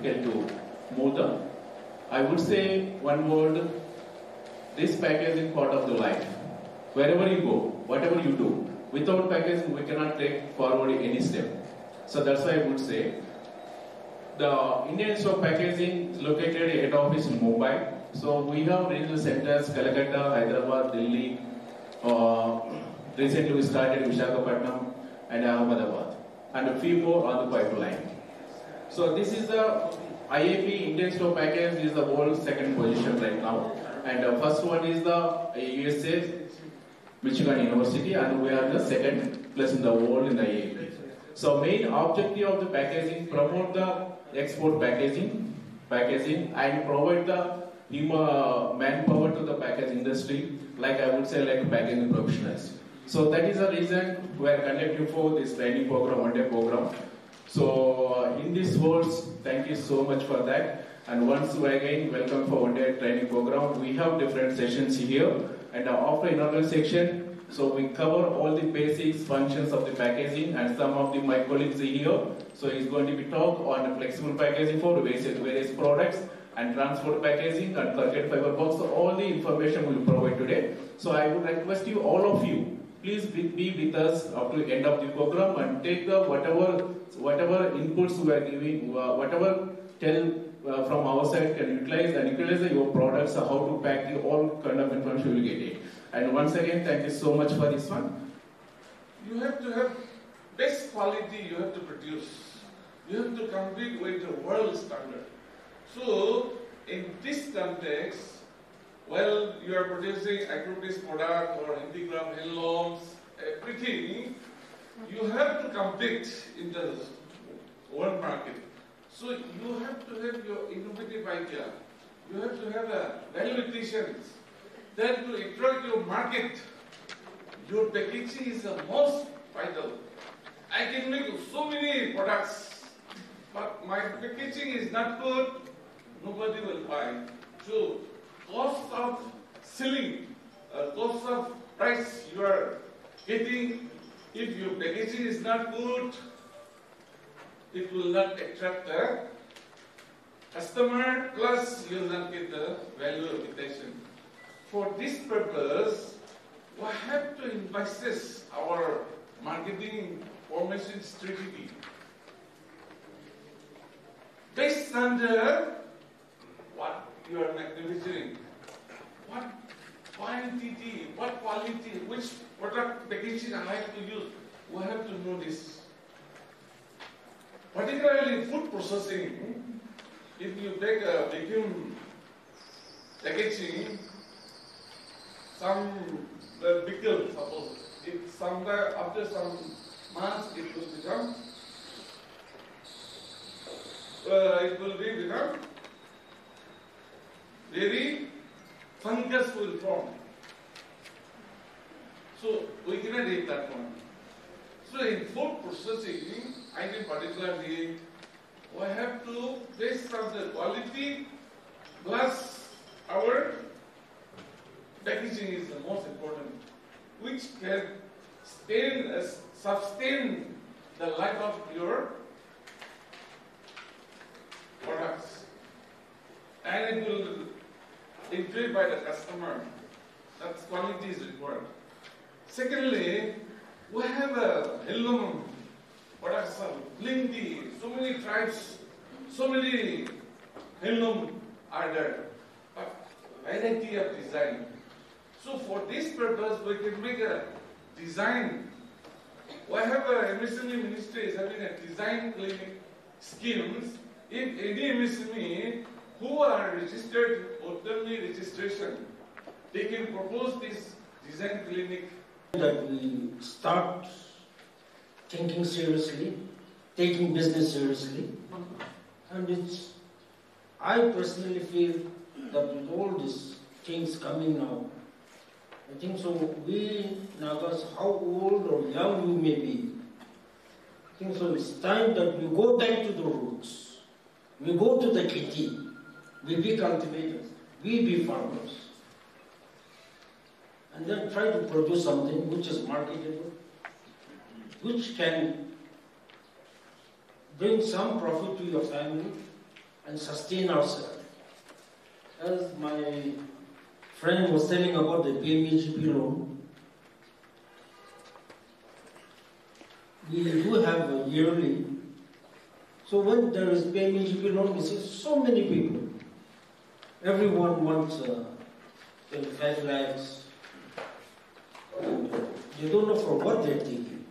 you can do more than. I would say one word, this package is part of the life. Wherever you go, whatever you do, without packaging we cannot take forward any step. So that's why I would say the Indian Institute of Packaging is located at head office in Mumbai. So we have regional centers, Calcutta, Hyderabad, Delhi. Recently we started Visakhapatnam and Ahmedabad. And a few more on the pipeline. So this is the IAP Indian Institute of Packaging is the world second position right now. And the first one is the USA, Michigan University, and we are the second place in the world in the IAP. So main objective of the packaging, promote the export packaging and provide the manpower to the packaging industry, like I would say like packaging professionals. So that is the reason we are conducting for this training program, one-day program. So in these words, thank you so much for that. And once again, welcome for one-day training program. We have different sessions here, and after inaugural section, so we cover all the basics, functions of the packaging, and some of the my colleagues here. So it's going to be talk on flexible packaging for various products, and transport packaging, and corrugated fiber box. So all the information we will provide today. So I would request you, all of you, please be with us up to the end of the program and take the whatever inputs we are giving, whatever tell from our side can utilize and utilize your products, how to pack the all kind of information you will get it. And once again, thank you so much for this one. You have to have best quality. You have to produce. You have to compete with the world standard. So in this context, well, you are producing agro-based product or handigram, handlooms, everything. You have to compete in the world market. So you have to have your innovative idea. You have to have a valuations. Then to attract your market, your packaging is the most vital. I can make so many products, but my packaging is not good, nobody will buy. So cost of selling, cost of price you are getting, if your packaging is not good, it will not attract the customer, plus you will not get the value of attention. For this purpose, we have to emphasize our marketing formation strategy. Based under what you are manufacturing, what quality, which product packaging I have to use, we have to know this. Particularly in food processing, if you take a vacuum packaging, some pickle, suppose, if somewhere after some months it will become very fungus will form. So we cannot eat that one. So in food processing, I think particularly, we have to based on the quality plus our packaging is the most important, which can sustain the life of your products, and it will enjoyed by the customer. That's quality is required. Secondly, we have a handloom products are plenty. So many tribes, so many handloom are there, but variety of design. So for this purpose, we can make a design. We have a MSME ministry is having a design clinic schemes. If any MSME who are registered only registration, they can propose this design clinic. That we start thinking seriously, taking business seriously, and it's, I personally feel that with all these things coming now, I think so we Nagas, how old or young you may be, I think so it's time that we go back to the roots, we go to the kitty, we be cultivators, we be farmers, and then try to produce something which is marketable, which can bring some profit to your family, and sustain ourselves. As my friend was telling about the PMEGP loan, we do have a yearly. So when there is PMEGP loan, we see so many people. Everyone wants 25 lakhs. They don't know for what they're taking.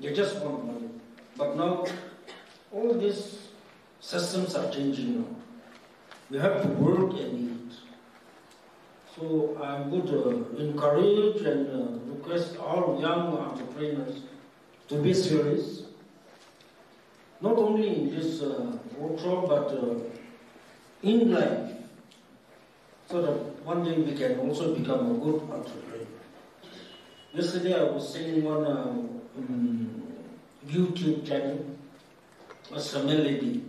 They just want money. But now, all these systems are changing now. We have to work and eat. So I would encourage and request all young entrepreneurs to be serious. Not only in this workshop, but in life. So that one day we can also become a good entrepreneur. Yesterday I was seeing one YouTube channel, a Tamil lady.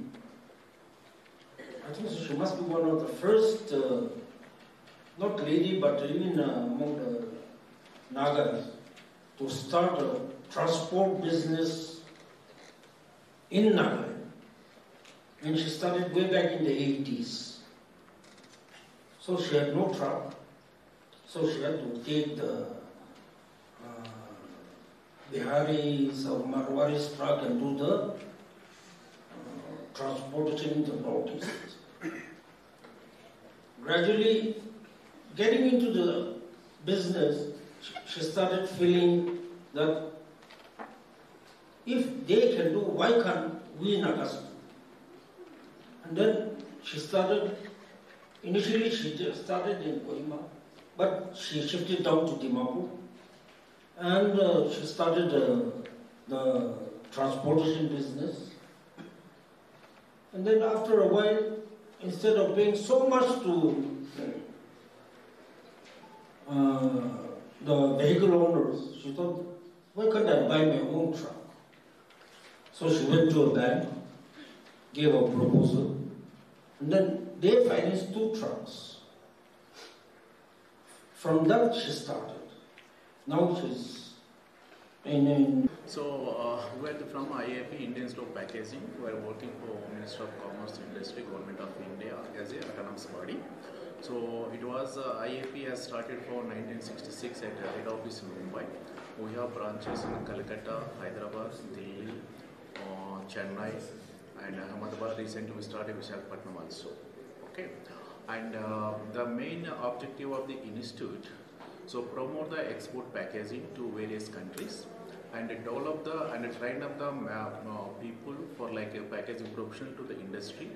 I think she must be one of the first, not lady, but even among the Nagas, to start a transport business in Nagaland. And she started way back in the 80s. So she had no truck. So she had to take the Bihari's or Marwari's truck and do the transportation in the Northeast. Gradually, getting into the business, she started feeling that if they can do, why can't we Nagas? And then she started, initially she started in Kohima, but she shifted down to Dimapur, and she started the transportation business. And then after a while, instead of paying so much to the vehicle owners, she thought, why can't I buy my own truck? So she went to a bank, gave a proposal, and then they financed 2 trucks. From that she started. Now she's in. So, where from IAP, Indian Institute of Packaging, we are working for Ministry of Commerce and Industry, Government of India as a autonomous body. So, it was IAP has started for 1966 at the head office in Mumbai. We have branches in Calcutta, Hyderabad, Delhi, Chennai, and Ahmedabad. Recently, we started Visakhapatnam also. Okay, and the main objective of the institute. So promote the export packaging to various countries and develop the and train up the people for like a packaging profession to the industry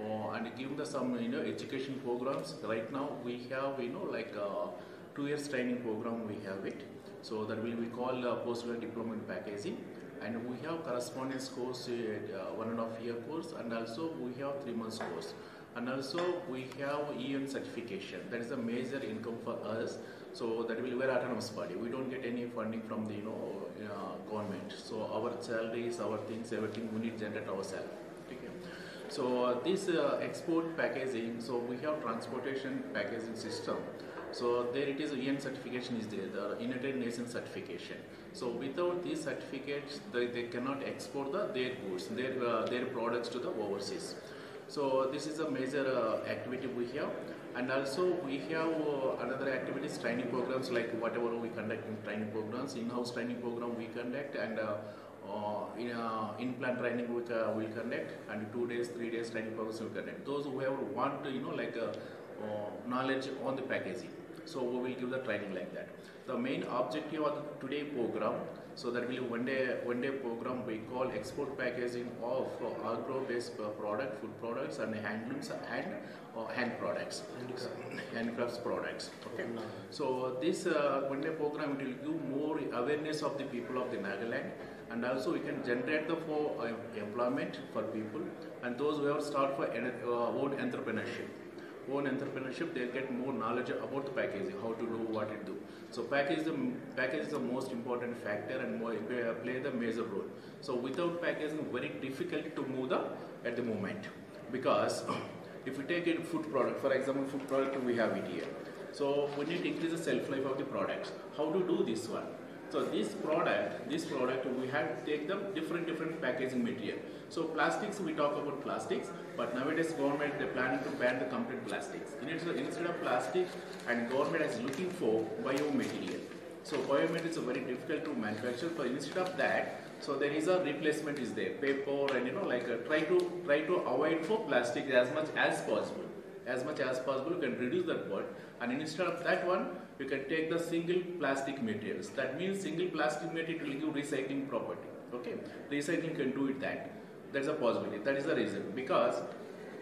and give the some education programs. Right now we have like a 2 years training program we have it. So that will be called postgraduate diploma in packaging, and we have correspondence course 1.5 year course, and also we have 3 months course. And also we have EN certification. That is a major income for us. So that will be an autonomous body. We don't get any funding from the government. So our salaries, our things, everything we need to generate ourselves. Okay. So this export packaging. So we have transportation packaging system. So there it is. EN certification is there. The United Nations certification. So without these certificates, they cannot export their goods, their products to the overseas. So this is a major activity we have, and also we have another activities, training programs, like whatever we conduct in training programs, in-house training program we conduct, and in-plant training we will conduct, and 2 days, 3 days training programs we conduct. Those who have want to knowledge on the packaging, so we will give the training like that. The main objective of the today program. So that will be one day program we call export packaging of agro-based product, food products, and handlooms and hand products, handcrafts products. Okay. So this one-day program it will give more awareness of the people of the Nagaland, and also we can generate the for employment for people, and those who have start for own entrepreneurship. They get more knowledge about the packaging, how to do, what to do. So package is the most important factor and more play the major role. So without packaging, very difficult to move at the moment, because if we take a food product, for example, food product we have it here. So we need to increase the shelf life of the products. How to do this one? So this product we have take the different packaging material. So plastics, we talk about plastics, but nowadays government they planning to ban the complete plastics. Instead of plastic, and government is looking for biomaterial. So biomaterial is very difficult to manufacture. So instead of that, so there is a replacement is there, paper, and try to avoid for plastic as much as possible. As much as possible, you can reduce that word, and instead of that one, you can take the single plastic materials. That means single plastic material will give recycling property. Okay, recycling can do it that. That's a possibility. That is the reason, because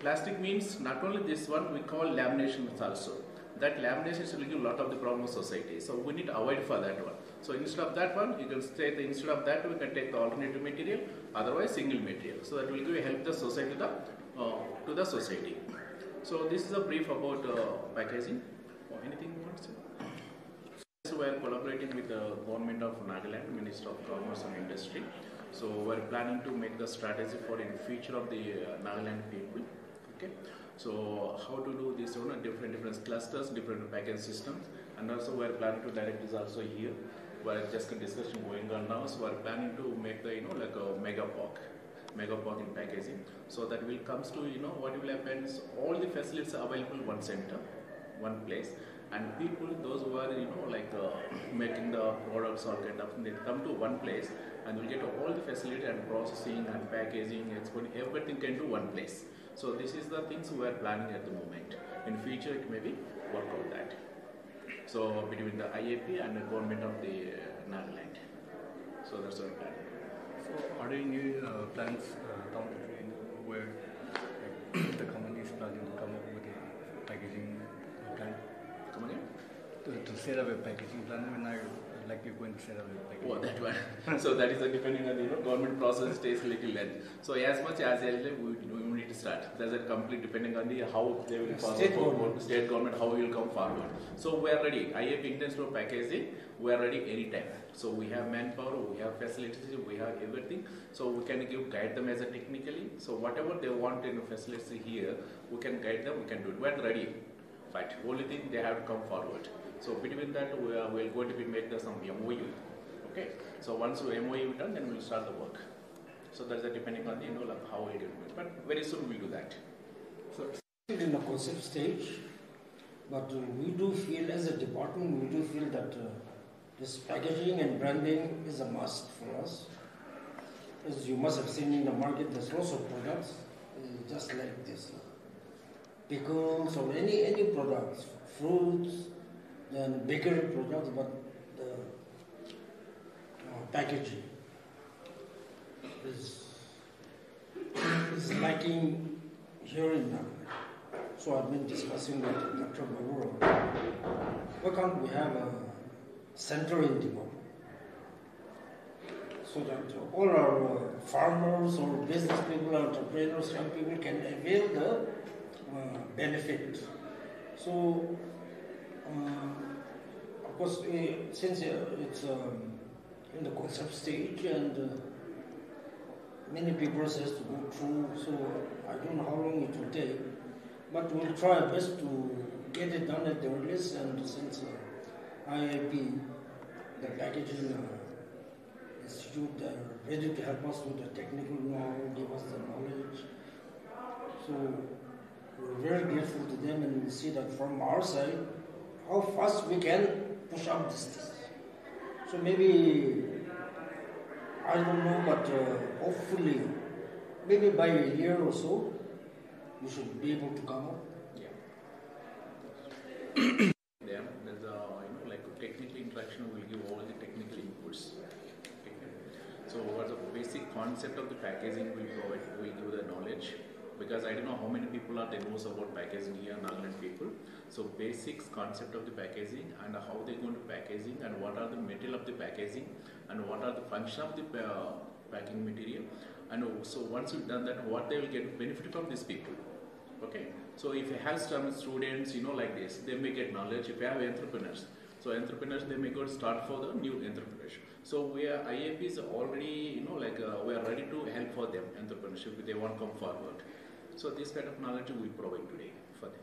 plastic means not only this one, we call laminations also. That laminations will give a lot of the problem of society. So we need to avoid for that one. So instead of that one, you can say instead of that we can take the alternative material, otherwise single material. So that will give help the society to the society. So this is a brief about packaging. Or anything you want to say? So we are collaborating with the government of Nagaland, Ministry of Commerce and Industry. So we are planning to make the strategy for in future of the Nagaland people. Okay. So how to do this? You know, different clusters, different package systems, and also we are planning to direct is also here. We are just a discussion going on now. So we are planning to make the a mega park in packaging, so that will comes to what will happen. So all the facilities are available one center, one place, and people those who are making the products or kind of they come to one place and will get all the facility and processing and packaging, exporting, everything can do one place. So this is the things we are planning at the moment. In future it may be work out that. So between the IAP and the government of the Nagaland. So that's our plan. So are there any plans down the train where the company is planning to come up with a packaging plan? Come again? To set up a packaging plan when I like you're going to set up a packaging. Oh, that one. So that is depending on the government process takes little length. So as much as we need to start. That's a complete depending on the how they will state government how will come forward. So we are ready. IAP Indian Institute of Packaging. We are ready anytime. So we have manpower, we have facilities, we have everything. So we can guide them as a technically. So whatever they want in facilities here, we can guide them. We can do it. We are ready. But only thing they have to come forward. So between that we are going to be make the some MOU. Okay. So once we MOU done, then we'll start the work. So that's depending on the how we do it. But very soon we'll do that. So it's in the concept stage, but we do feel as a department we do feel that this packaging and branding is a must for us. As you must have seen in the market, there's lots of products just like this. Pickles or any products, fruits, then bakery products, but the packaging is lacking here in Naga. So I've been discussing with Dr. Babu Rao. Why can't we have a center in Dimapur? So that all our farmers or business people, entrepreneurs, young people can avail the benefit. So, of course, since it's in the concept stage and many people has to go through, so I don't know how long it will take, but we'll try our best to get it done at the earliest. And since IIP, the packaging institute, they are ready to help us with the technical know-how, give us the knowledge. So we're very grateful to them, and we see that from our side how fast we can push up this. So maybe, I don't know, but hopefully, maybe by a year or so, we should be able to come up. Yeah. Yeah, there's a technical interaction will give all the technical inputs. So what's the basic concept of the packaging will give the knowledge. Because I don't know how many people are they knows about packaging here, Nagaland people. So basics concept of the packaging and how they go into packaging and what are the material of the packaging and what are the function of the packing material. And so once you've done that, what they will get benefit from these people. Okay. So if you have some students, they may get knowledge. If you have entrepreneurs, so entrepreneurs they may go start for the new entrepreneurship. So we are IAPs already, we are ready to help for them entrepreneurship if they want to come forward. So this kind of knowledge we provide today for them.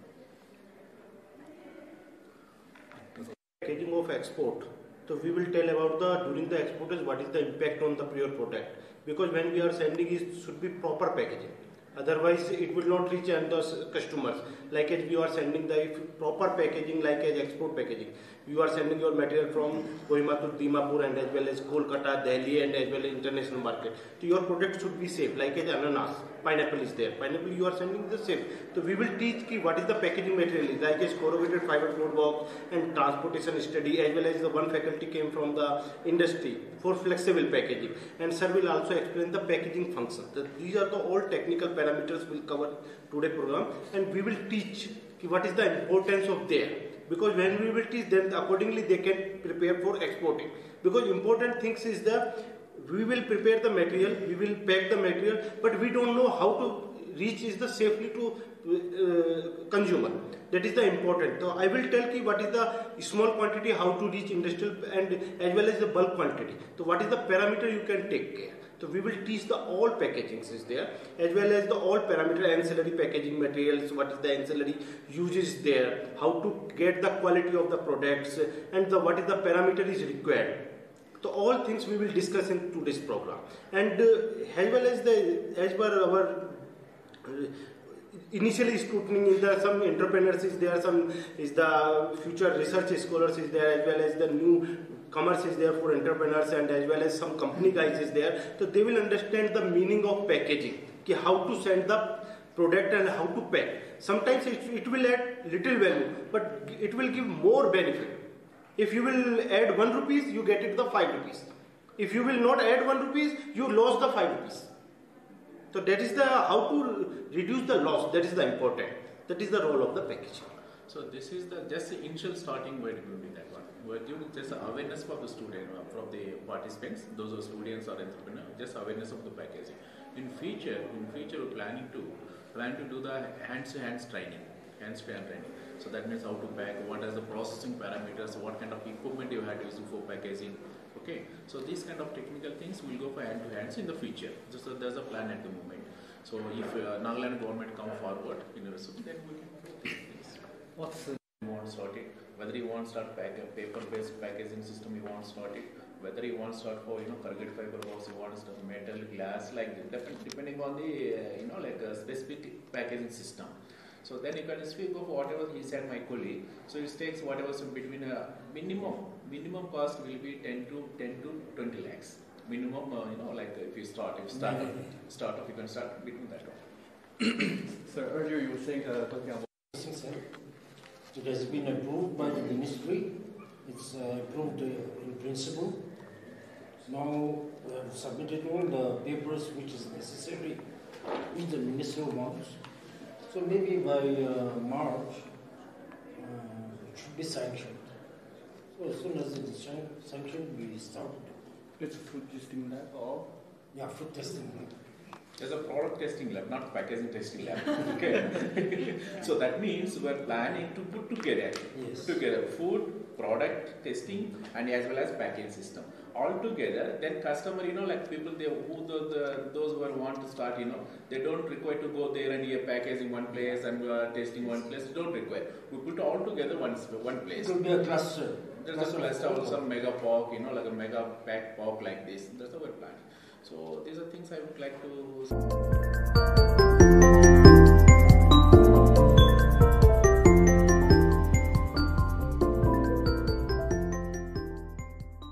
Packaging of export. So we will tell about the during the exportage what is the impact on the pure product, because when we are sending it should be proper packaging, otherwise it will not reach and the customers. Like as you are sending the proper packaging, like as export packaging, you are sending your material from Kohima to Dimapur and as well as Kolkata, Delhi and as well as international market. So your product should be safe, like as ananas, pineapple is there. Pineapple you are sending the safe. So we will teach ki what is the packaging material is, like as corrugated fiber float box and transportation study, as well as the one faculty came from the industry for flexible packaging. And sir will also explain the packaging function. So these are the all technical parameters will cover today program, and we will teach ki what is the importance of there. Because when we will teach them, accordingly they can prepare for exporting. Because important things is the, we will prepare the material, we will pack the material, but we don't know how to reach is the safely to consumer. That is the important. So I will tell ki what is the small quantity, how to reach industrial and as well as the bulk quantity. So what is the parameter you can take care. So we will teach the all packagings is there, as well as the all parameter ancillary packaging materials, what is the ancillary uses there, how to get the quality of the products and the, what is the parameter is required. So all things we will discuss in today's program. And as well as the, as per our initially scrutiny is there, some entrepreneurs is there, some is the future research scholars is there, as well as the new commerce is there for entrepreneurs and as well as some company guys is there. So they will understand the meaning of packaging, ki how to send the product and how to pack. Sometimes it will add little value, but it will give more benefit. If you will add 1 rupees, you get it the 5 rupees. If you will not add 1 rupees, you lose the 5 rupees. So that is the how to reduce the loss, that is the important. That is the role of the packaging. So this is the just the initial starting word will be that one. Word you just awareness for the student, from the participants, those are students or entrepreneurs, just awareness of the packaging. In future we're planning to do the hands-to-hand training. So that means how to pack, what is the processing parameters, what kind of equipment you had to use for packaging. Okay, so these kind of technical things will go for hand-to-hands in the future. So there's a plan at the moment. So if Nagaland government come forward in university, then we can do these things. What's the want sort it? Whether you want to start paper-based packaging system, you want to start it. Whether you want to start for corrugated fiber box, you want to start metal, glass, like that, depending on the like a specific packaging system. So then you can speak of whatever he said, my colleague. So it takes whatever, so between a minimum cost will be 10 to 20 lakhs minimum. If you start off, you can start between that one. Sir, earlier you were saying talking about it has been approved by the ministry. It's approved in principle. Now we have submitted all the papers which is necessary, which the minister wants. So maybe by March, it should be sanctioned. So as soon as it is sanctioned, we start. It's a food testing lab or? Yeah, food testing lab. There's a product testing lab, not packaging testing lab. Okay. So that means we're planning to put together, food, product testing, and as well as packaging system. All together, then customer, people, those who want to start, they don't require to go there and packaging one place and testing one place, don't require. We put all together one place. It will be a cluster. There's a cluster also, mega pork, like a mega pack pork like this. That's our plan. So these are things I would like to...